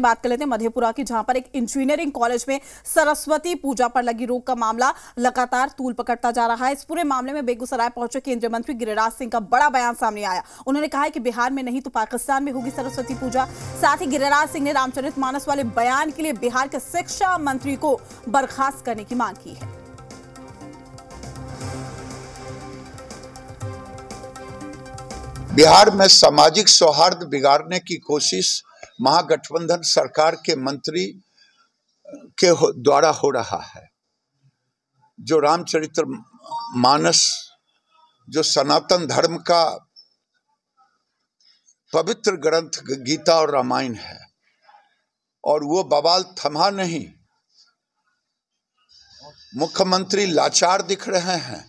बात कर लेते हैं मधेपुरा की, जहां पर एक इंजीनियरिंग कॉलेज में सरस्वती पूजा पर लगी रोक का मामला लगातार तूल पकड़ता जा रहा है। इस पूरे मामले में बेगूसराय पहुंचे केंद्रीय मंत्री गिरिराज सिंह का बड़ा बयान सामने आया। उन्होंने कहा है कि बिहार में नहीं तो पाकिस्तान में होगी सरस्वती पूजा। साथ ही गिरिराज सिंह ने रामचरितमानस वाले बयान के लिए बिहार के शिक्षा मंत्री को बर्खास्त करने की मांग की है। बिहार में सामाजिक सौहार्द बिगाड़ने की कोशिश महागठबंधन सरकार के मंत्री के द्वारा हो रहा है, जो रामचरितमानस, जो सनातन धर्म का पवित्र ग्रंथ गीता और रामायण है, और वो बवाल थमा नहीं। मुख्यमंत्री लाचार दिख रहे हैं।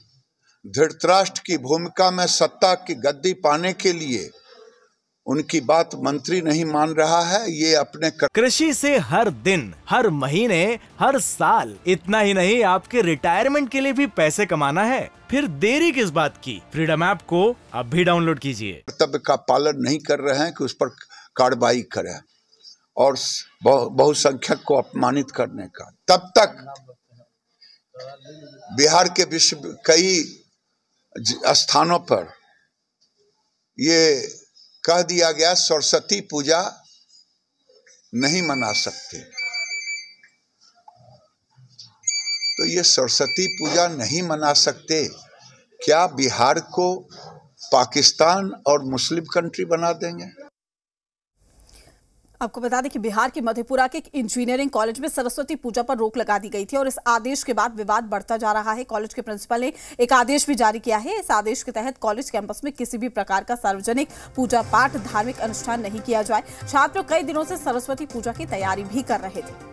धृतराष्ट्र की भूमिका में सत्ता की गद्दी पाने के लिए उनकी बात मंत्री नहीं मान रहा है। ये अपने कृषि से हर दिन, हर महीने, हर साल, इतना ही नहीं आपके रिटायरमेंट के लिए भी पैसे कमाना है, फिर देरी किस बात की। फ्रीडम ऐप को आप भी डाउनलोड कीजिए। कर्तव्य का पालन नहीं कर रहे हैं कि उस पर कार्रवाई करें और बहुसंख्यक को अपमानित करने का। तब तक बिहार के कई स्थानों पर ये कह दिया गया सरस्वती पूजा नहीं मना सकते। तो ये सरस्वती पूजा नहीं मना सकते, क्या बिहार को पाकिस्तान और मुस्लिम कंट्री बना देंगे? आपको बता दें कि बिहार के मधेपुरा के एक इंजीनियरिंग कॉलेज में सरस्वती पूजा पर रोक लगा दी गई थी और इस आदेश के बाद विवाद बढ़ता जा रहा है। कॉलेज के प्रिंसिपल ने एक आदेश भी जारी किया है। इस आदेश के तहत कॉलेज कैंपस में किसी भी प्रकार का सार्वजनिक पूजा पाठ, धार्मिक अनुष्ठान नहीं किया जाए। छात्र कई दिनों से सरस्वती पूजा की तैयारी भी कर रहे थे।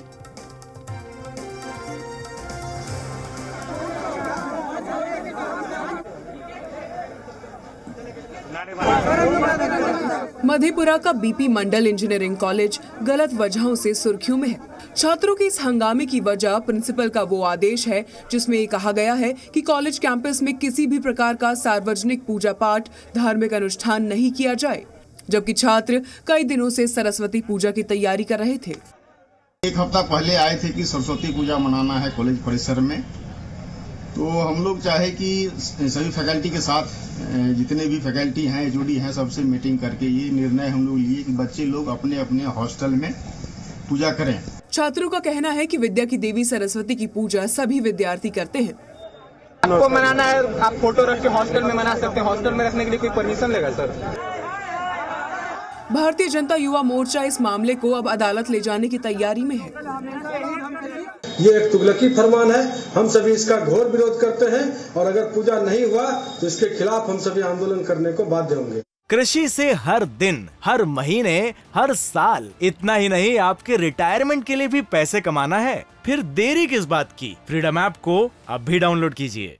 मधेपुरा का बीपी मंडल इंजीनियरिंग कॉलेज गलत वजहों से सुर्खियों में है। छात्रों के इस हंगामे की वजह प्रिंसिपल का वो आदेश है जिसमें ये कहा गया है कि कॉलेज कैंपस में किसी भी प्रकार का सार्वजनिक पूजा पाठ, धार्मिक अनुष्ठान नहीं किया जाए, जबकि छात्र कई दिनों से सरस्वती पूजा की तैयारी कर रहे थे। एक हफ्ता पहले आए थे कि सरस्वती पूजा मनाना है कॉलेज परिसर में, तो हम लोग चाहे कि सभी फैकल्टी के साथ, जितने भी फैकल्टी हैं, एचओडी हैं, सबसे मीटिंग करके ये निर्णय हम लोग लिए कि बच्चे लोग अपने अपने हॉस्टल में पूजा करें। छात्रों का कहना है कि विद्या की देवी सरस्वती की पूजा सभी विद्यार्थी करते हैं। आपको मनाना है, आप फोटो रख के हॉस्टल में मना सकते हैं। हॉस्टल में रखने के लिए कोई परमिशन लेगा सर? भारतीय जनता युवा मोर्चा इस मामले को अब अदालत ले जाने की तैयारी में है। ये एक तुगलकी फरमान है। हम सभी इसका घोर विरोध करते हैं और अगर पूजा नहीं हुआ तो इसके खिलाफ हम सभी आंदोलन करने को बाध्य होंगे। कृषि से हर दिन, हर महीने, हर साल, इतना ही नहीं आपके रिटायरमेंट के लिए भी पैसे कमाना है, फिर देरी किस बात की। फ्रीडम ऐप को आप भी डाउनलोड कीजिए।